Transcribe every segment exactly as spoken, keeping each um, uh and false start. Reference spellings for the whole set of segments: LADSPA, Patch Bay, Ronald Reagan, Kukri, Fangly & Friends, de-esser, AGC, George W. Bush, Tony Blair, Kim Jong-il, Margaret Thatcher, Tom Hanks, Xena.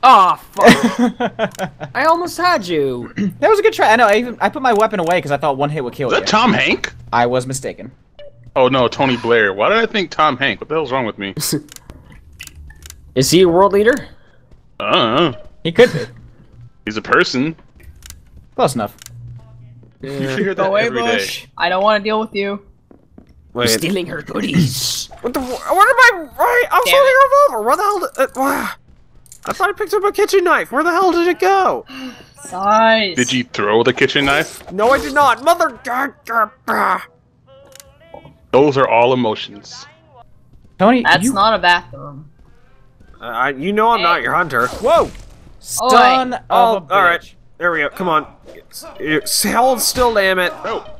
Ah, oh, fuck. I almost had you. That was a good try. I know, I even I put my weapon away because I thought one hit would kill you. Is that you. Tom Hanks? I was mistaken. Oh no, Tony Blair. Why did I think Tom Hanks? What the hell's wrong with me? Is he a world leader? Uh-uh. He could be. He's a person. Close enough. You figure that way, Bush. Day. I don't want to deal with you. Wait. You're stealing her goodies. What the? What am I? Right? I'm Damn holding it. a revolver. Where the hell? Did, uh, I thought I picked up a kitchen knife. Where the hell did it go? Nice. Did you throw the kitchen knife? No, I did not. Mother. Those are all emotions. Tony, that's you... not a bathroom. Uh, you know I'm hey. not your hunter. Whoa! Stun oh, of. All right. There we go. Come on. Hold still, damn it. Oh.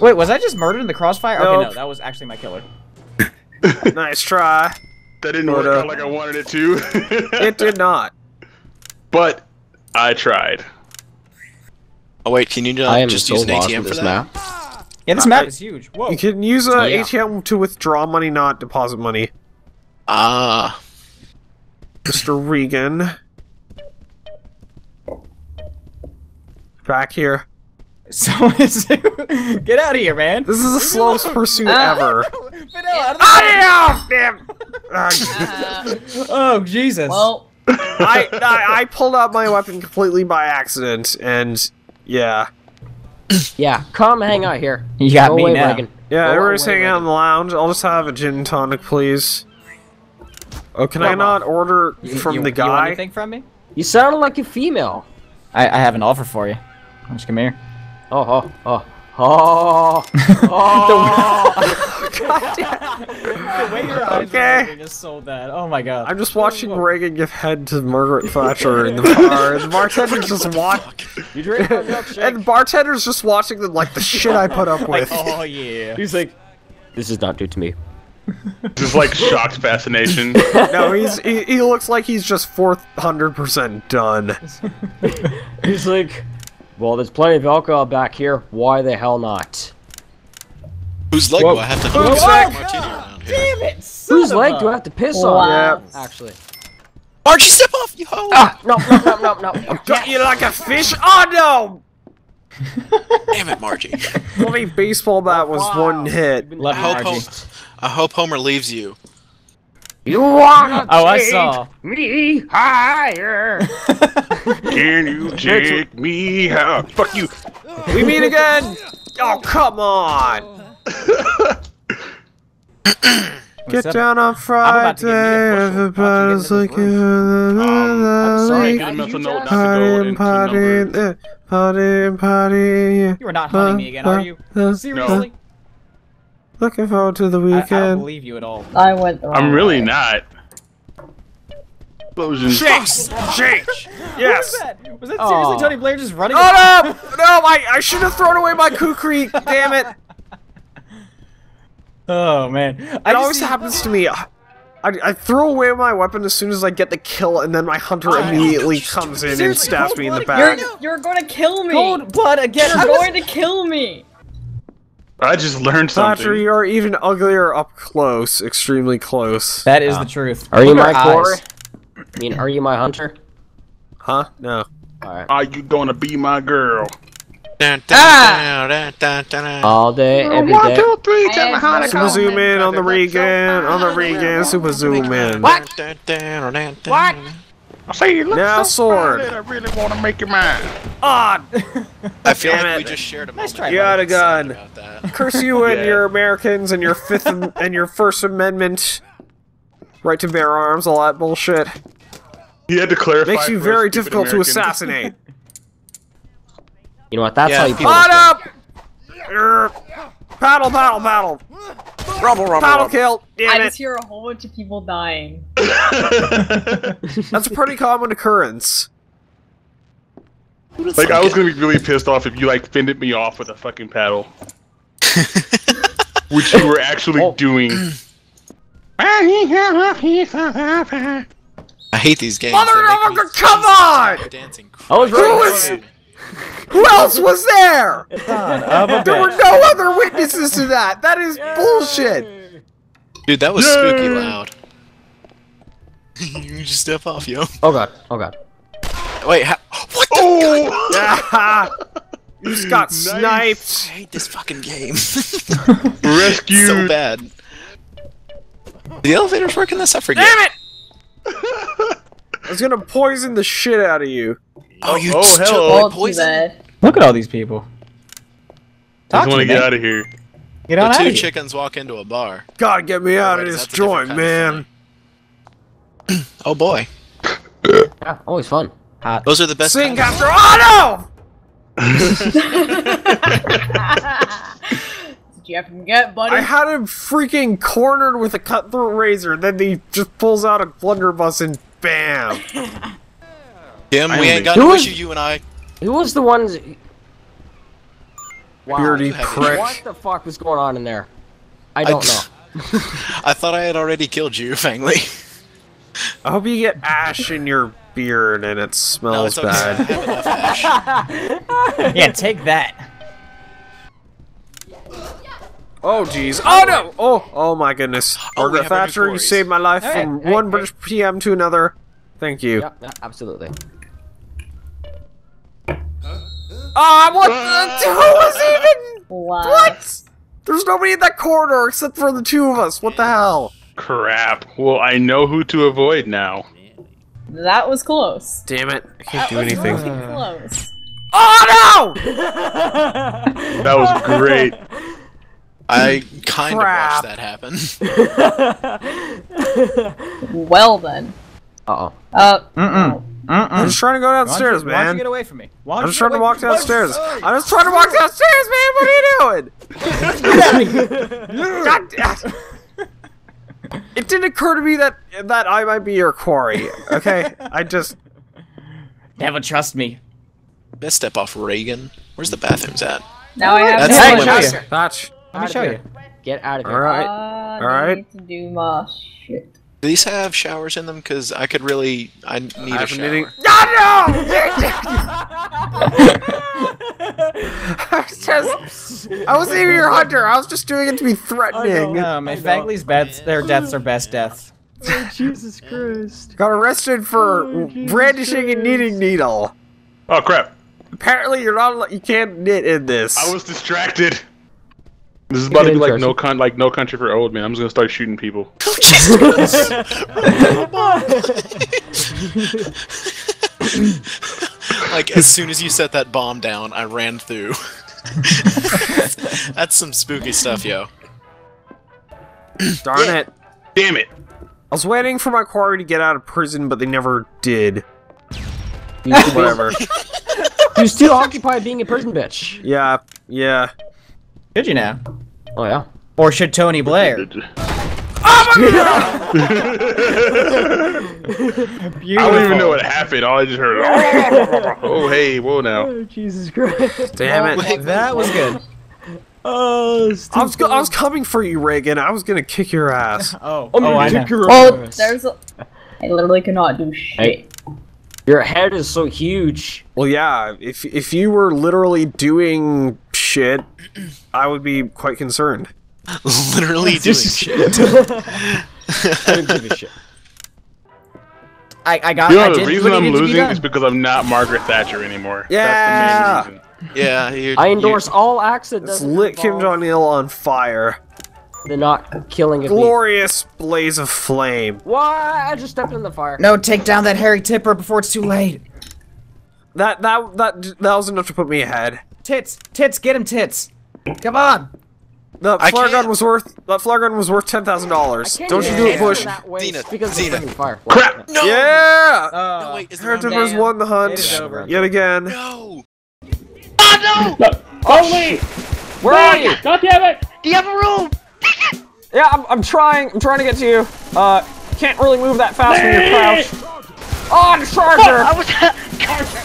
Wait, was I just murdered in the crossfire? Nope. Okay, no, that was actually my killer. Nice try. That didn't Order. work out like I wanted it to. It did not. But I tried. Oh wait, can you not I am just so use an A T M for this that? map? Yeah, this uh, map is huge. Whoa. You can use an oh, yeah. A T M to withdraw money, not deposit money. Ah. Mister Reagan. Back here. So get out of here, man. This is the slowest pursuit uh, ever. I am. Oh Jesus! Well, I, I I pulled out my weapon completely by accident, and yeah. Yeah, come hang out here. You got Go me away, now. Reagan. Yeah, everyone's hanging out in the lounge. I'll just have a gin and tonic, please. Oh, can come I not on. order you, from you, the guy? You want anything from me? You sound like a female. I I have an offer for you. Just come here. Oh, oh, oh, oh, oh. The way your eyes are moving is so bad. Oh my god. I'm just watching Reagan give head to Margaret Thatcher in the bar. And the bartender's just watching. You drink my milkshake? And the bartender's just watching them like the shit I put up with. Like, oh yeah. He's like, this is not due to me. Just like shocked fascination. No, he's he, he looks like he's just four hundred percent done. He's like, well, there's plenty of alcohol back here. Why the hell not? Whose leg Whoa. do I have to oh, piss on? Oh, damn it! Whose leg up. do I have to piss oh, on? Yeah. Actually. Archie, step off, you hoe! Ah, no, no, no, no, no. Got yes. you like a fish? Oh, no! Damn it, Margie. Only baseball bat was wow. one hit. I hope, Homer, I hope Homer leaves you. You wanna oh, I saw. me higher? Can you take me higher? Fuck you. We meet again. Oh, come on. Get up? down on Friday. Everybody's like you. I'm sorry. I'm not to know not to go into Party, party. You are not hunting me again, are you? Seriously? No. Looking forward to the weekend. I, I don't believe you at all. I went the wrong I'm really way. not. Explosions. Shakes! Shakes! Yes! Was that? Was that Aww. seriously Tony Blair just running? Oh no! No, I, I should have thrown away my Kukri, damn it! Oh man. It I always happens to me. I, I throw away my weapon as soon as I get the kill, and then my hunter I immediately comes in seriously, and stabs me in the back. You're, you're gonna kill me! Cold blood again! You're going to kill me! I just learned something. Thatcher, you are even uglier up close, extremely close. That is uh, the truth. Are you my core? I mean, are you my hunter? Huh? No. All right. Are you gonna be my girl? Dun, dun, ah! dun, dun, dun, dun. All day, every One, day. Two, three, hey, super zoom in on the Reagan, on the Reagan, super zoom in. What? What? I say you look now so sword. I really want to make your mind. Odd. I feel Damn like it. we just shared a nice moment. You got a gun. About that. Curse you yeah. and your Americans and your fifth and your First Amendment right to bear arms, all that bullshit. He had to clarify. Makes you very difficult Americans. to assassinate. You know what? That's yeah, how you people. Up. Paddle, paddle, paddle. Rumble, rumble, Paddle kill. Damn I it. just hear a whole bunch of people dying. That's a pretty common occurrence. Like, I was gonna be really pissed off if you, like, fended me off with a fucking paddle. Which you were actually oh. doing. I hate these games. Mother of a come on! Dancing I was really Who else was there? There were no other witnesses to that. That is Yay. bullshit. Dude, that was Yay. spooky loud. You just step off, yo. Oh god, oh god. Wait, how? What the? Oh! God? You just got nice. Sniped! I hate this fucking game. Rescue! So bad. The elevator's working this up for you. Damn it! I was gonna poison the shit out of you. Oh, you oh, just hello. Poison? Look at all these people. Talk I just want to get out of here. Get out of here. Two chickens walk into a bar. God, get me oh, out wait, of this joint, man. Oh boy. Yeah, always fun. Hot. Those are the best. Sing after. Oh no! Did you have him get, buddy? I had him freaking cornered with a cutthroat razor, and then he just pulls out a blunderbuss and bam. Damn, we ain't got no issue, you and I. Who was the ones? Wow, beardy prick. What the fuck was going on in there? I don't I, know. I thought I had already killed you, Fangly. I hope you get ash in your beard and it smells no, bad. Yeah, take that. Oh jeez. Oh no! Oh, oh my goodness. Oh, Margaret Thatcher, you saved my life hey, from hey, one hey. British P M to another. Thank you. Yep, yep, absolutely. Ah, uh, what? Who was even? What? What? There's nobody in that corridor except for the two of us. What the hell? Crap. Well, I know who to avoid now. That was close. Damn it! I can't that do was anything. Really close. Oh no! That was great. I kind Crap. of watched that happen. Well then. Uh oh. Uh. Mm-mm. Oh. Mm-mm. I'm just trying to go downstairs, why you, man. Why don't you get away from me? I'm just trying to walk downstairs. I'm just trying to walk downstairs, man. What are you doing? God damn. It didn't occur to me that that I might be your quarry. Okay, I just never trust me. Best step off, Reagan. Where's the bathrooms at? Now I have to show you. Thatch. Let me show you. Get out of here. All right. Uh, All right. I need to do my shit. Do these have showers in them? Because I could really... I need I a shower. Needing... No, no! I was just... I wasn't even your hunter. I was just doing it to be threatening. No, my Fangly's beds, their deaths are best deaths. Oh, Jesus Christ. Got arrested for oh, brandishing Christ. and knitting needle. Oh, crap. Apparently you're not... You can't knit in this. I was distracted. This is about to be like no con, like no country for old men. I'm just gonna start shooting people. Oh, Jesus. Like as soon as you set that bomb down, I ran through. That's some spooky stuff, yo. Darn yeah. it! Damn it! I was waiting for my quarry to get out of prison, but they never did. Whatever. You're still occupied being a prison bitch. Yeah. Yeah. Should you now? Oh yeah. Or should Tony Blair? Oh my god! I don't even know what happened. All I just heard. Oh hey, whoa now! Oh, Jesus Christ! Damn it! That was good. Oh, I was I was coming for you, Reagan. I was gonna kick your ass. Oh, oh, I know. Oh, there's. A I literally cannot do shit. Hey. Your head is so huge. Well, yeah. If if you were literally doing shit, I would be quite concerned. Literally doing shit. I don't give a shit. I I got. You know, I the did, reason I'm losing is because I'm not Margaret Thatcher anymore. Yeah. That's the main reason. Yeah. You, I endorse you. all accidents. Let's lit Kim Jong-il on fire. They're not killing a glorious beat. blaze of flame. Why? I just stepped in the fire. No, take down that hairy tipper before it's too late. That that that that was enough to put me ahead. Tits, tits, get him, tits! Come on. The flare gun was worth. That flare gun was worth ten thousand dollars. Don't you do it, Bush? Xena, because Xena. Fire. Crap! No. Yeah. Uh, no, wait, is hairy tippers won the hunt yet again. No. Ah no! no. Holy! Where are you? God damn it! Do you have a room? Yeah, I'm, I'm trying. I'm trying to get to you. Uh, can't really move that fast when you're crouched. On charger. I was charger.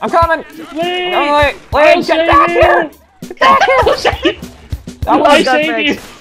I'm coming. Lee, Lee, get back here. Get back here. I saved you.